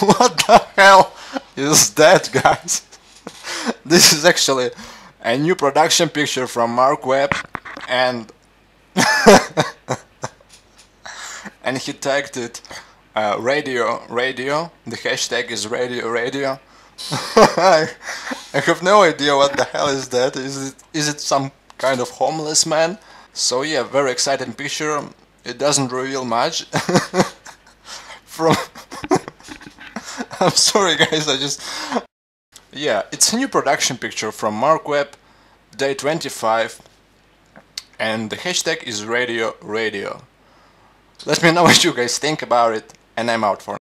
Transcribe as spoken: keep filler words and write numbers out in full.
What the hell is that, guys? This is actually a new production picture from Marc Webb, and and he tagged it uh, Radio Radio. The hashtag is Radio Radio. I have no idea what the hell is that. Is it is it some kind of homeless man? So yeah, very exciting picture. It doesn't reveal much. From I'm sorry guys, I just yeah, it's a new production picture from Marc Webb, day twenty-five, and the hashtag is Radio Radio. Let me know what you guys think about it, and I'm out for now.